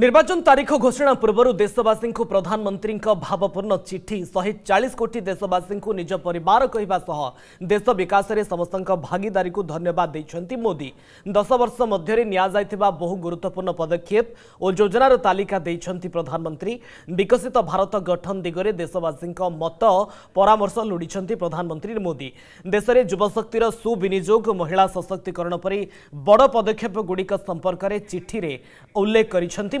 निर्वाचन तारीख घोषणा पूर्व देशवासी प्रधानमंत्री भावपूर्ण चिठी 140 कोटी देशवासी निज परिवार कहवा देश विकास में समस्त भागीदारी को धन्यवाद देते मोदी 10 वर्ष मध्य बहु गुरुत्वपूर्ण पदक्षेप और योजनार तालिका देते प्रधानमंत्री विकसित भारत गठन दिगरे देशवासी मत परामर्श लोड़ी प्रधानमंत्री मोदी देश में युवशक्तिर सुविनियोग महिला सशक्तिकरण पर बड़ पदक्षेप गुड़िक संपर्क में चिठी में उल्लेख कर